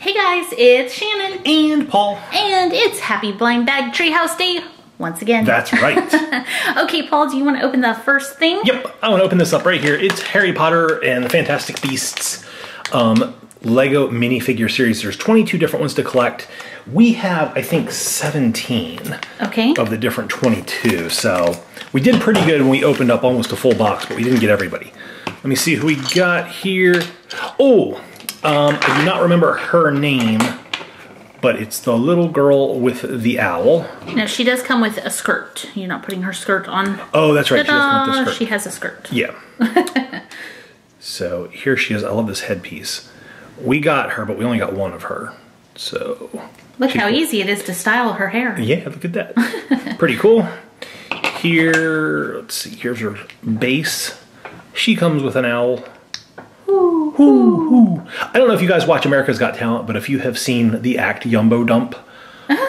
Hey guys, it's Shannon. And Paul. And it's Happy Blind Bag Treehouse Day once again. That's right. Okay, Paul, do you want to open the first thing? Yep, I want to open this up right here. It's Harry Potter and the Fantastic Beasts Lego minifigure series. There's 22 different ones to collect. We have, I think, 17 of the different 22. So we did pretty good when we opened up almost a full box, but we didn't get everybody. Let me see who we got here. Oh! I do not remember her name, but it's the little girl with the owl. No, she does come with a skirt. You're not putting her skirt on. Oh, that's right. She doesn't want the skirt. She has a skirt. Yeah. So here she is. I love this headpiece. We got her, but we only got one of her. So look how easy it is to style her hair. Yeah, look at that. Pretty cool. Here, let's see. Here's her base. She comes with an owl. Ooh. I don't know if you guys watch America's Got Talent, but if you have seen the act Yumbo Dump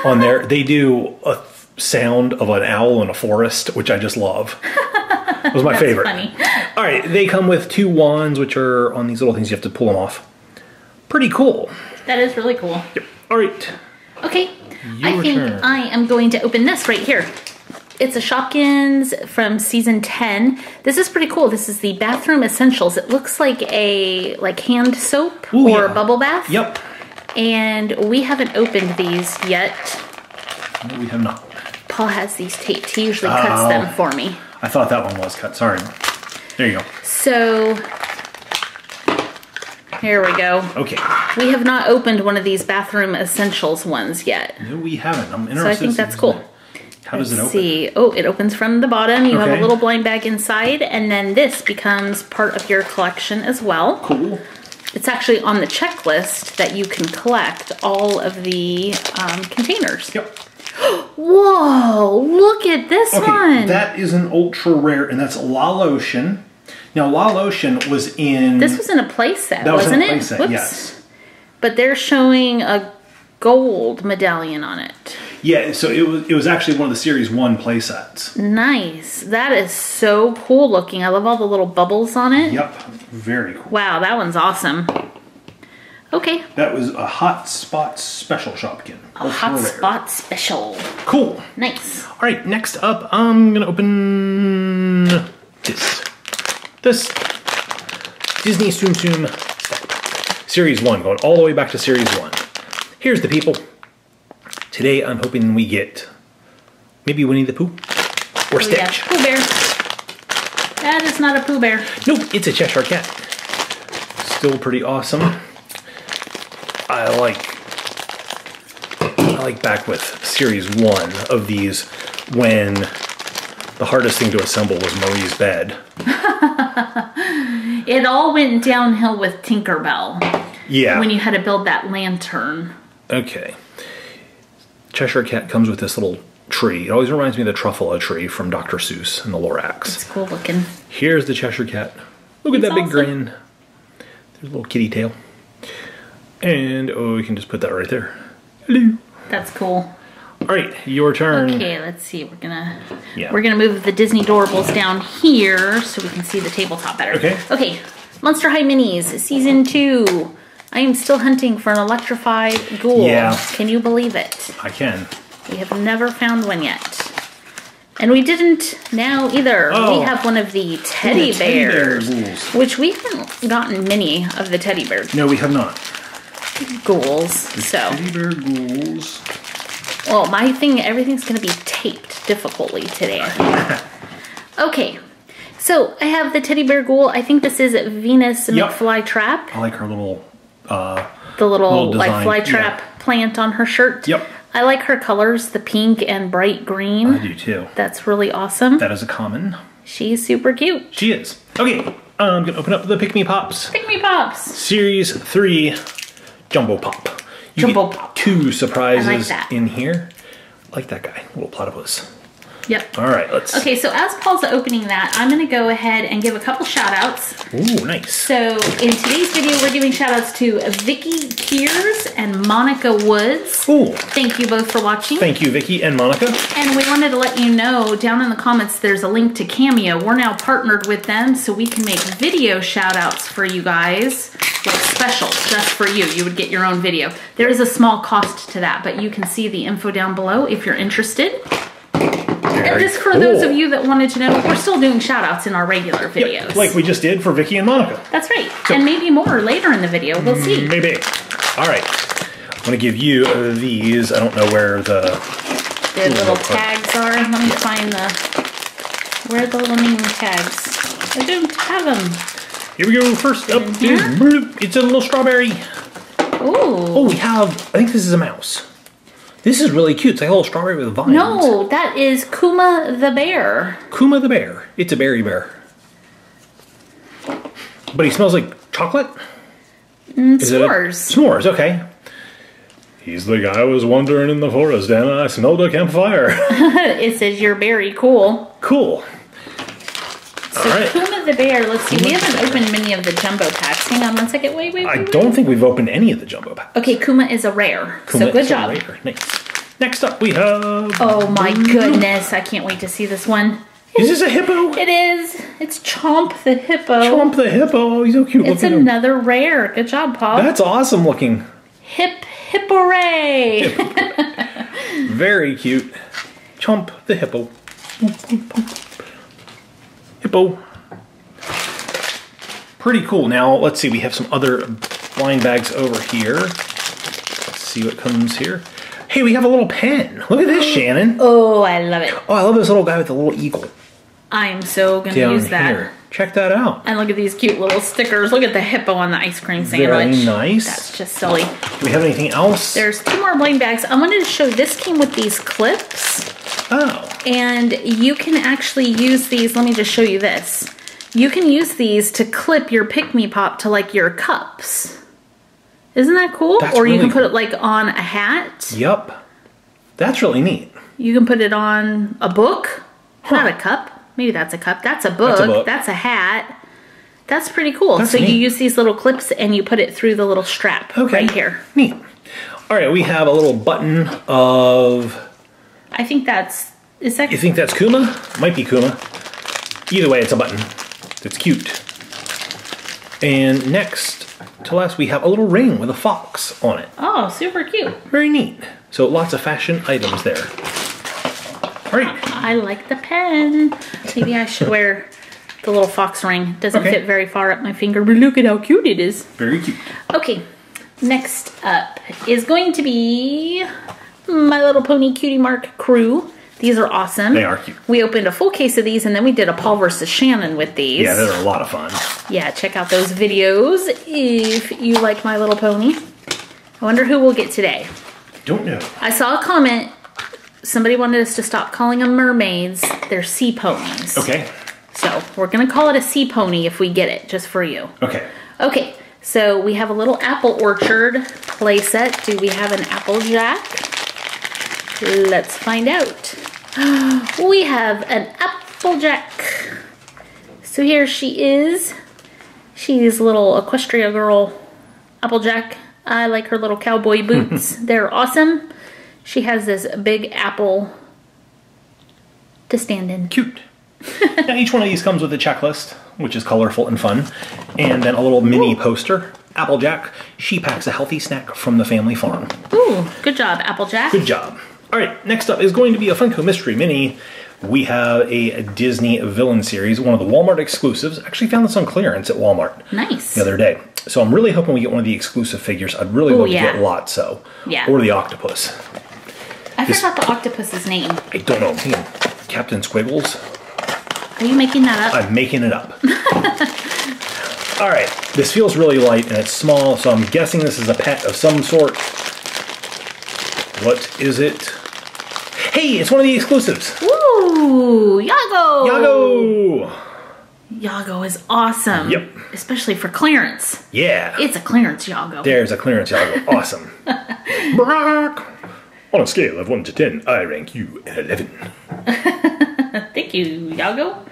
on there, they do a sound of an owl in a forest, which I just love. It was my favorite. Funny. All right, they come with two wands, which are on these little things. You have to pull them off. Pretty cool. That is really cool. Yep. All right. Okay, I think I am going to open this right here. It's a Shopkins from season 10. This is pretty cool. This is the Bathroom Essentials. It looks like a hand soap or bubble bath. Yep. And we haven't opened these yet. No, we have not. Paul has these taped. He usually cuts them for me. I thought that one was cut. Sorry. There you go. So here we go. Okay. We have not opened one of these Bathroom Essentials ones yet. No, we haven't. I'm interested. So I think that's cool. How does it open? Let's see. Oh, it opens from the bottom. You have a little blind bag inside, and then this becomes part of your collection as well. Cool. It's actually on the checklist that you can collect all of the containers. Yep. Whoa! Look at this one! That is an ultra rare, and that's L'Ocean. Now, L'Ocean was in... This was in a playset, wasn't it? That was in a playset, yes. But they're showing a gold medallion on it. Yeah, so it was actually one of the Series 1 playsets. Nice. That is so cool looking. I love all the little bubbles on it. Yep. Very cool. Wow, that one's awesome. Okay. That was a Hot Spot Special Shopkin. A Hot Spot Special. Cool. Nice. All right, next up, I'm going to open this. This Disney Tsum Tsum Series 1, going all the way back to Series 1. Here's the people. Today, I'm hoping we get maybe Winnie the Pooh or Stitch. Yeah. Pooh Bear. That is not a Pooh Bear. Nope, it's a Cheshire Cat. Still pretty awesome. I like back with Series 1 of these when the hardest thing to assemble was Marie's bed. It all went downhill with Tinker Bell. Yeah. When you had to build that lantern. Okay. Cheshire Cat comes with this little tree. It always reminds me of the Truffula tree from Dr. Seuss and the Lorax. It's cool looking. Here's the Cheshire Cat. Look at that big grin. There's a little kitty tail. And, oh, we can just put that right there. Hello. That's cool. All right, your turn. Okay, let's see. We're gonna move the Disney Doorables down here so we can see the tabletop better. Okay. Okay, Monster High Minis, Season 2. I am still hunting for an electrified ghoul. Yeah. Can you believe it? I can. We have never found one yet. And we didn't now either. Oh. We have one of the teddy bear ghouls. Which we haven't gotten many of the teddy bear ghouls. No, we have not. Ghouls. Teddy bear ghouls. Well, my thing, everything's going to be taped difficultly today. Okay. So, I have the teddy bear ghoul. I think this is Venus McFly Trap. I like her little... the little like fly trap plant on her shirt. Yep. I like her colors, the pink and bright green. I do too. That's really awesome. That is a common. She's super cute. She is. Okay, I'm going to open up the Pikmi Pops. Pikmi Pops. Series 3 Jumbo Pop. You get two surprises in here. I like that guy, little platypus. Yep. All right, let's... Okay, so as Paul's opening that, I'm going to go ahead and give a couple shout-outs. Ooh, nice. So in today's video, we're giving shout-outs to Vicky Kears and Monica Woods. Ooh. Thank you both for watching. Thank you, Vicky and Monica. And we wanted to let you know, down in the comments, there's a link to Cameo. We're now partnered with them, so we can make video shout-outs for you guys. Like specials, just for you. You would get your own video. There is a small cost to that, but you can see the info down below if you're interested. And just for those of you that wanted to know, we're still doing shout-outs in our regular videos. Yep, like we just did for Vicky and Monica. That's right. So, and maybe more later in the video. We'll see. Maybe. All right. I'm going to give you these. I don't know where the... Their little tags are. Let me find the... Where are the little name tags? I don't have them. Here we go. First up is... It's a little strawberry. Ooh. Oh, we have... I think this is a mouse. This is really cute. It's like a little strawberry with vines. No, that is Kuma the bear. Kuma the bear. It's a berry bear. But he smells like chocolate? S'mores. S'mores, okay. He's the guy I was wandering in the forest and I smelled a campfire. It says you're very cool. Cool. So all right. Kuma the bear, let's see. We haven't opened many of the jumbo packs. Hang on one second. Wait. I don't think we've opened any of the jumbo packs. Okay, Kuma is a rare. Kuma so good job. Rare. Nice. Next up we have... Oh my goodness. I can't wait to see this one. Is this a hippo? It is. It's Chomp the hippo. Chomp the hippo. He's so cute. It's another rare. Good job, Paul. That's awesome looking. Hip hooray. Hip hooray. Very cute. Chomp the hippo. Hippo. Pretty cool. Now, let's see. We have some other blind bags over here. Let's see what comes here. Hey, we have a little pen. Look at this, Shannon. Oh, I love it. Oh, I love this little guy with the little eagle. I'm so going to use that. Here. Check that out. And look at these cute little stickers. Look at the hippo on the ice cream sandwich. Very nice. That's just silly. Do we have anything else? There's two more blind bags. I wanted to show this came with these clips. Oh. And you can actually use these. Let me just show you this. You can use these to clip your Pikmi Pop to like your cups. Isn't that cool? That's or really you can put it like on a hat. Yep. That's really neat. You can put it on a book. Huh. Not a cup. Maybe that's a cup. That's a book. That's a, hat. That's pretty cool. That's so neat. You use these little clips and you put it through the little strap right here. Neat. All right. We have a little button of... I think that's... Is that... You think that's Kuma? Might be Kuma. Either way, it's a button. It's cute. And next to last, we have a little ring with a fox on it. Oh, super cute. Very neat. So lots of fashion items there. All right. I like the pen. Maybe I should wear the little fox ring. Doesn't fit very far up my finger, but look at how cute it is. Very cute. Okay. Next up is going to be... My Little Pony Cutie Mark crew. These are awesome. They are cute. We opened a full case of these, and then we did a Paul versus Shannon with these. Yeah, they're a lot of fun. Yeah, check out those videos if you like My Little Pony. I wonder who we'll get today. Don't know. I saw a comment. Somebody wanted us to stop calling them mermaids. They're sea ponies. Okay. So we're going to call it a sea pony if we get it, just for you. Okay. Okay, so we have a little apple orchard playset. Do we have an Applejack? Let's find out. We have an Applejack. So here she is. She's little Equestria girl Applejack. I like her little cowboy boots. They're awesome. She has this big apple to stand in. Cute. Now each one of these comes with a checklist, which is colorful and fun. And then a little mini poster. Applejack. She packs a healthy snack from the family farm. Ooh, good job, Applejack. Good job. All right, next up is going to be a Funko Mystery Mini. We have a Disney Villain Series, one of the Walmart exclusives. Actually found this on clearance at Walmart. Nice. The other day. So I'm really hoping we get one of the exclusive figures. I'd really love to get Lotso. Yeah. Or the octopus. I forgot the octopus's name. I don't know. I'm thinking Captain Squiggles. Are you making that up? I'm making it up. All right. This feels really light and it's small, so I'm guessing this is a pet of some sort. What is it? Hey, it's one of the exclusives. Ooh, Iago. Iago. Iago is awesome. Yep. Especially for clearance. Yeah. It's a clearance Iago. There's a clearance Iago. Awesome. Brock. On a scale of 1 to 10, I rank you an 11. Thank you, Iago.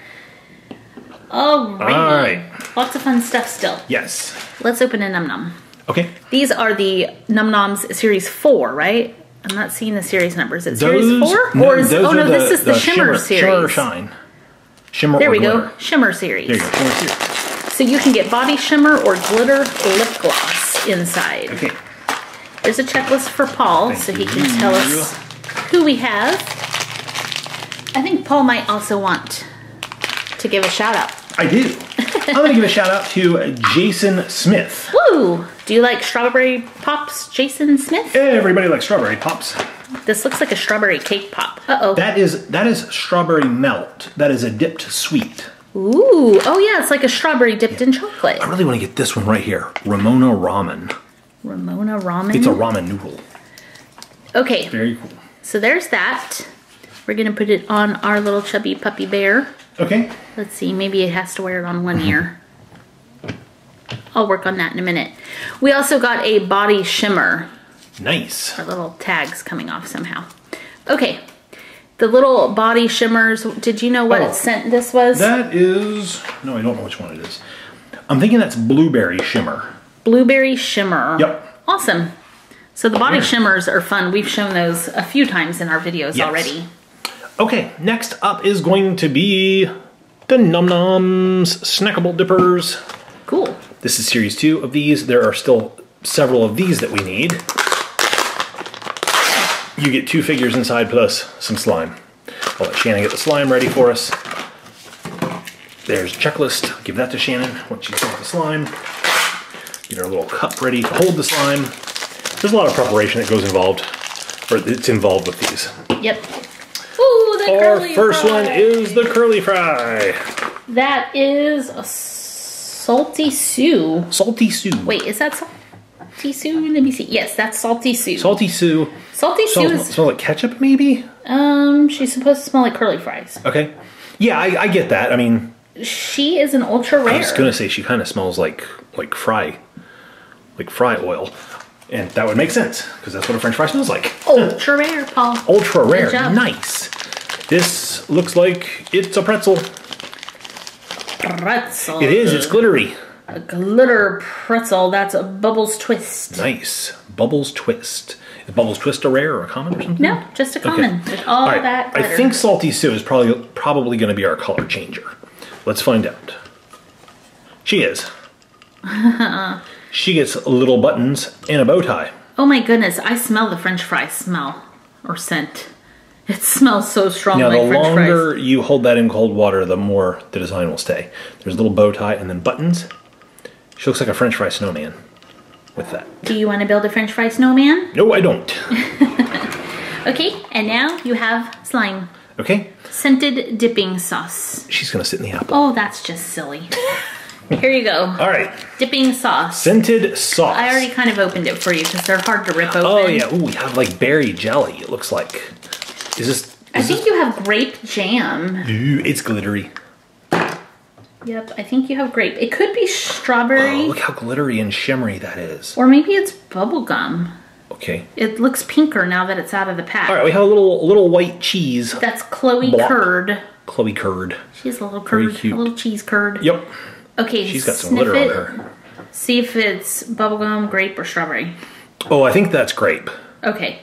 Alright. All right. Lots of fun stuff still. Yes. Let's open a Num Nom. Okay. These are the Num Noms Series 4, right? I'm not seeing the series numbers. It's Series 4? No, or is, oh, no, this is the Shimmer Series. Shimmer Shine. Shimmer there or we glitter. Go. Shimmer Series. There you go. Shimmer Series. So you can get body shimmer or glitter lip gloss inside. Okay. There's a checklist for Paul, so he can tell us who we have. I think Paul might also want to give a shout out. I do. I'm going to give a shout out to Jason Smith. Woo! Do you like strawberry pops, Jason Smith? Everybody likes strawberry pops. This looks like a strawberry cake pop. Uh-oh. That is strawberry melt. That is a dipped sweet. Ooh. Oh, yeah. It's like a strawberry dipped in chocolate. I really want to get this one right here. Ramona Ramen. Ramona Ramen? It's a ramen noodle. Okay. Very cool. So there's that. We're going to put it on our little chubby puppy bear. Okay. Let's see. Maybe it has to wear it on one ear. I'll work on that in a minute. We also got a body shimmer. Nice. Our little tag's coming off somehow. Okay. The little body shimmers. Did you know what scent this was? That is... No, I don't know which one it is. I'm thinking that's blueberry shimmer. Blueberry shimmer. Yep. Awesome. So the body shimmers are fun. We've shown those a few times in our videos already. Okay, next up is going to be the Num Noms Snackable Dippers. Cool. This is series 2 of these. There are still several of these that we need. You get 2 figures inside plus some slime. I'll let Shannon get the slime ready for us. There's a checklist. I'll give that to Shannon once she's got the slime. Get our little cup ready to hold the slime. There's a lot of preparation that goes involved, or it's involved with these. Yep. Ooh, the curly fry. Our first one is the curly fry. That is a Salty Sue. Salty Sue. Wait, is that Salty? Salty Sue, let me see. Yes, that's Salty Sue. Salty Sue. Salty Sue is... Smell like ketchup, maybe? She's supposed to smell like curly fries. Okay. Yeah, I get that. I mean... She is an ultra rare. I was going to say she kind of smells like fry oil. And that would make sense, because that's what a french fry smells like. Ultra rare, Paul. Ultra rare. Nice. This looks like it's a pretzel. Pretzel. It is. It's glittery. A glitter pretzel. That's a Bubbles Twist. Nice. Bubbles Twist. Is Bubbles Twist a rare or a common or something? No, just a common. Okay. All right. That glitter. I think Salty Sue is probably going to be our color changer. Let's find out. She is. She gets little buttons and a bow tie. Oh my goodness. I smell the french fry smell or scent. It smells so strong like french fries. Now, the longer you hold that in cold water, the more the design will stay. There's a little bow tie and then buttons. She looks like a french fry snowman with that. Do you want to build a french fry snowman? No, I don't. Okay, and now you have slime. Okay. Scented dipping sauce. She's going to sit in the apple. Oh, that's just silly. Here you go. All right. Dipping sauce. Scented sauce. I already kind of opened it for you because they're hard to rip open. Oh, yeah. Ooh, we have like berry jelly, it looks like. Is this... I think you have grape jam. Ooh, it's glittery. Yep, I think you have grape. It could be strawberry. Oh, look how glittery and shimmery that is. Or maybe it's bubblegum. Okay. It looks pinker now that it's out of the pack. All right, we have a little white cheese. That's Chloe curd. Chloe curd. She has a little curd, a little cheese curd. Yep. Okay, she's got some glitter on her. See if it's bubblegum, grape, or strawberry. Oh, I think that's grape. Okay.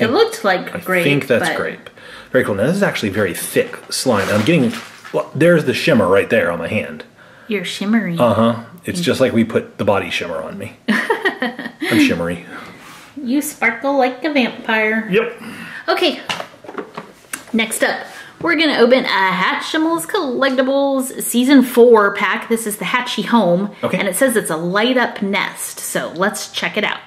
It looked like grape. I think that's grape. Very cool. Now, this is actually very thick slime. I'm getting... Well, there's the shimmer right there on my hand. You're shimmery. Uh-huh. It's just like we put the body shimmer on me. I'm shimmery. You sparkle like a vampire. Yep. Okay. Next up, we're going to open a Hatchimals Collectibles Season 4 pack. This is the Hatchie Home. Okay. And it says it's a light-up nest. So let's check it out.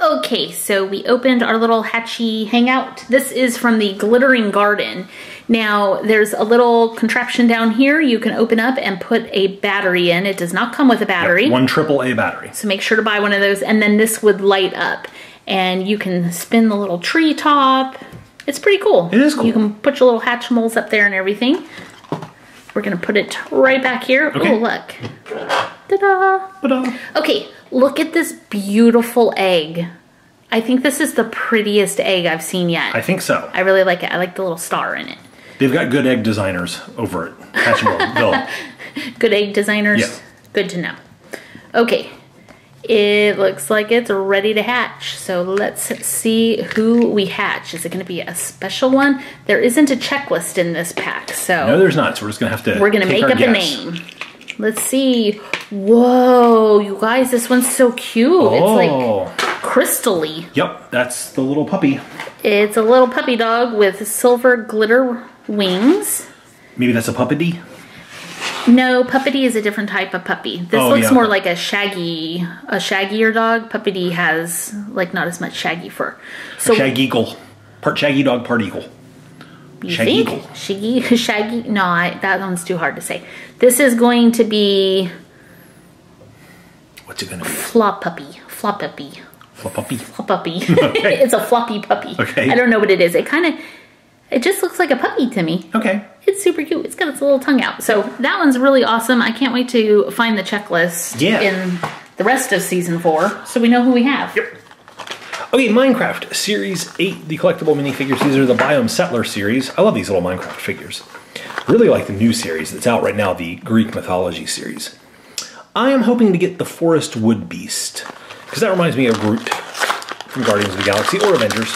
Okay, so we opened our little Hatchie hangout. This is from the Glittering Garden. Now, there's a little contraption down here you can open up and put a battery in. It does not come with a battery. Yep, one AAA battery. So make sure to buy one of those, and then this would light up. And you can spin the little tree top. It's pretty cool. It is cool. You can put your little Hatchimals up there and everything. We're going to put it right back here. Okay. Oh, look. Ta-da. Ta-da. Okay. Look at this beautiful egg. I think this is the prettiest egg I've seen yet. I think so. I really like it. I like the little star in it. They've got good egg designers over at Hatchimals. Good egg designers? Yeah. Good to know. Okay. It looks like it's ready to hatch. So let's see who we hatch. Is it going to be a special one? There isn't a checklist in this pack, so... No, there's not. So we're just going to have to make up a name. Let's see. Whoa, you guys, this one's so cute. Oh. It's like crystal-y. Yep, that's the little puppy. It's a little puppy dog with silver glitter wings. Maybe that's a puppety? No, puppety is a different type of puppy. This looks more like a shaggier dog. Puppety has like not as much shaggy fur. So shaggy eagle, part shaggy dog, part eagle. Shaggy eagle. Shaggy. No, that one's too hard to say. This is going to be. What's it going to be? Flop puppy. Okay. It's a floppy puppy. Okay. I don't know what it is. It kind of. It just looks like a puppy to me. Okay. It's super cute. It's got its little tongue out. So that one's really awesome. I can't wait to find the checklist in the rest of Season 4 so we know who we have. Yep. Okay, Minecraft Series 8, the collectible minifigures. These are the Biome Settler series. I love these little Minecraft figures. Really like the new series that's out right now, the Greek Mythology series. I am hoping to get the Forest Wood Beast because that reminds me of Groot from Guardians of the Galaxy or Avengers.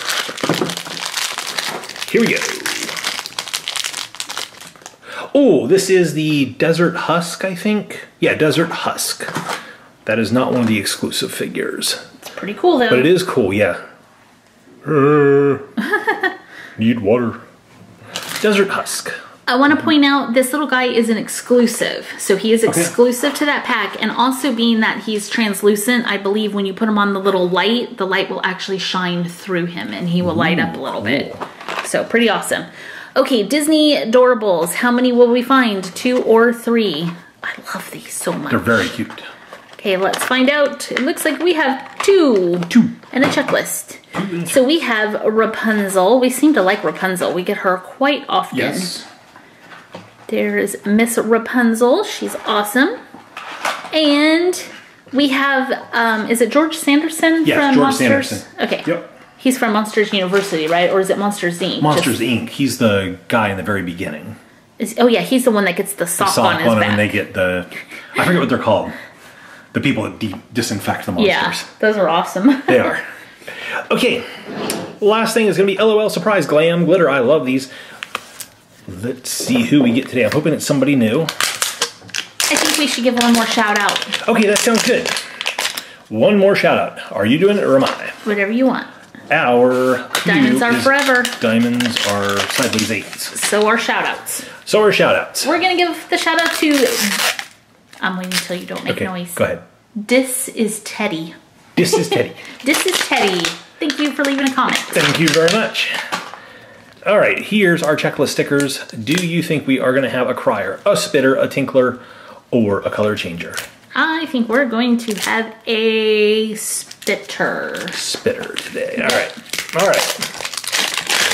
Here we go. Oh, this is the Desert Husk, I think. Yeah, Desert Husk. That is not one of the exclusive figures. It's pretty cool, though. But it is cool, yeah. Need water. Desert Husk. I want to point out this little guy is an exclusive. So he is exclusive to that pack. And also being that he's translucent, I believe when you put him on the little light, the light will actually shine through him and he will light up a little bit. So pretty awesome. Okay, Disney Doorables. How many will we find? 2 or 3? I love these so much. They're very cute. Okay, let's find out. It looks like we have 2. 2. And a checklist. So we have Rapunzel. We seem to like Rapunzel. We get her quite often. Yes. There's Miss Rapunzel. She's awesome. And we have, is it George Sanderson from Monsters? Yes, George Sanderson. Okay. Yep. He's from Monsters University, right? Or is it Monsters, Inc.? Monsters, Inc. He's the guy in the very beginning. He's the one that gets the sock on his back. The sock on him and they get the... I forget what they're called. The people that disinfect the monsters. Yeah, those are awesome. They are. Okay. Last thing is going to be LOL Surprise Glam Glitter. I love these. Let's see who we get today. I'm hoping it's somebody new. I think we should give one more shout out. Okay, that sounds good. One more shout out. Are you doing it or am I? Whatever you want. Our diamonds are forever. Diamonds are sideways 8s. So are shout outs. We're going to give the shout out to... I'm waiting until you don't make noise. Go ahead. This is Teddy. This is Teddy. Thank you for leaving a comment. Thank you very much. All right, here's our checklist stickers. Do you think we are going to have a crier, a spitter, a tinkler, or a color changer? I think we're going to have a spitter. Spitter today. All right. All right.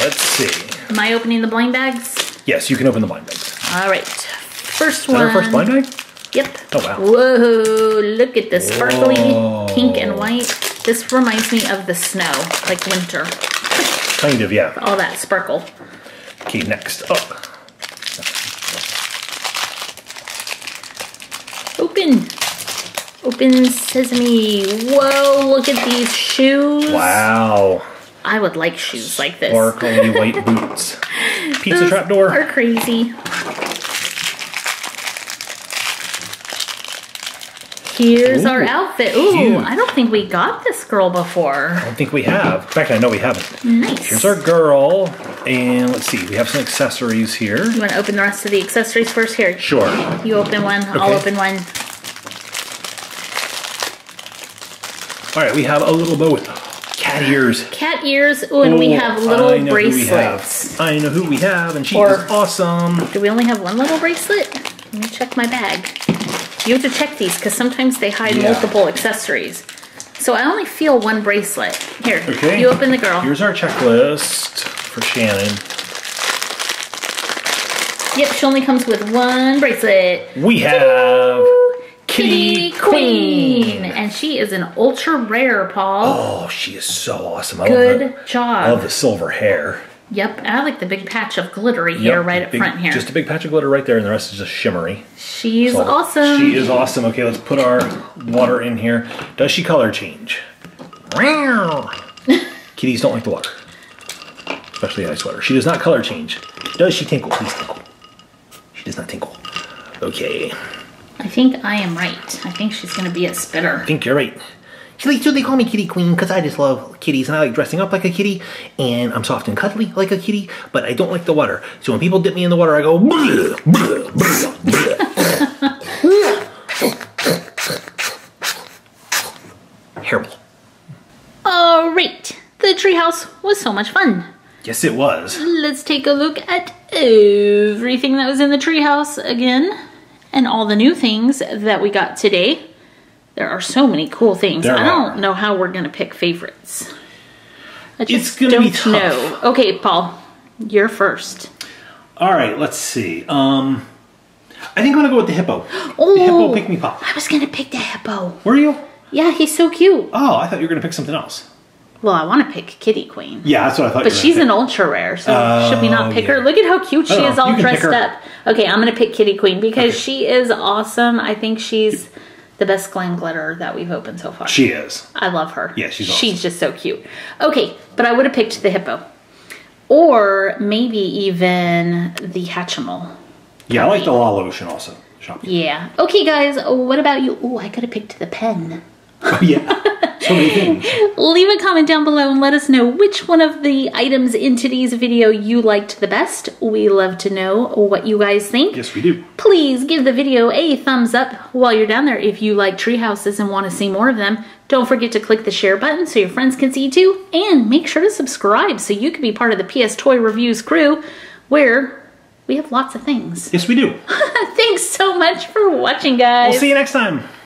Let's see. Am I opening the blind bags? Yes, you can open the blind bags. All right. First one. Is that our first blind bag? Yep. Oh, wow. Whoa. Look at this sparkly pink and white. This reminds me of the snow, like winter. Kind of, yeah. All that sparkle. Okay, next up. Open. Open sesame. Whoa, look at these shoes. Wow. I would like shoes like this. Sparkly white boots. Pizza trapdoor. Those are crazy. Here's our outfit. Ooh, cute. I don't think we got this girl before. I don't think we have. In fact, I know we haven't. Nice. Here's our girl. And let's see, we have some accessories here. You want to open the rest of the accessories first? Here. Sure. You open one, I'll open one. All right, we have a little bow with cat ears. Cat ears. Ooh, and we have little bracelets. I know who we have, and she is awesome. Do we only have one little bracelet? Let me check my bag. You have to check these because sometimes they hide multiple accessories. So I only feel one bracelet. Here, you open the girl. Here's our checklist for Shannon. Yep, she only comes with one bracelet. We have Kitty Queen. And she is an ultra rare, Paul. Oh, she is so awesome. Good job. I love the silver hair. Yep, and I like the big patch of glittery hair right up front here. Just a big patch of glitter right there, and the rest is just shimmery. She's awesome. She is awesome. Okay, let's put our water in here. Does she color change? Kitties don't like the water, especially ice water. She does not color change. Does she tinkle? Please tinkle. She does not tinkle. Okay. I think I am right. I think she's going to be a spitter. I think you're right. So they call me Kitty Queen because I just love kitties, and I like dressing up like a kitty, and I'm soft and cuddly like a kitty, but I don't like the water. So when people dip me in the water, I go, bleh, bleh, bleh, bleh. Terrible. All right. The treehouse was so much fun. Yes, it was. Let's take a look at everything that was in the treehouse again, and all the new things that we got today. There are so many cool things. I don't know how we're going to pick favorites. It's going to be tough. Okay, Paul, you're first. All right, let's see. I think I'm going to go with the hippo. Oh, the hippo Pikmi Pop. I was going to pick the hippo. Were you? Yeah, he's so cute. Oh, I thought you were going to pick something else. Well, I want to pick Kitty Queen. Yeah, that's what I thought. But she's an ultra rare, so should we not pick her? Look at how cute she is all dressed up. Okay, I'm going to pick Kitty Queen because she is awesome. I think she's the best glam glitter that we've opened so far. She is. I love her. Yeah, she's awesome. She's just so cute. Okay, but I would have picked the hippo. Or maybe even the Hatchimal. Yeah, I like the L'Ocean also. Yeah. Okay, guys, what about you? Oh, I could have picked the pen. Oh, yeah. Leave a comment down below and let us know which one of the items in today's video you liked the best. We love to know what you guys think. Yes, we do. Please give the video a thumbs up while you're down there if you like tree houses and want to see more of them. Don't forget to click the share button so your friends can see too. And make sure to subscribe so you can be part of the PS Toy Reviews crew where we have lots of things. Yes, we do. Thanks so much for watching, guys. We'll see you next time.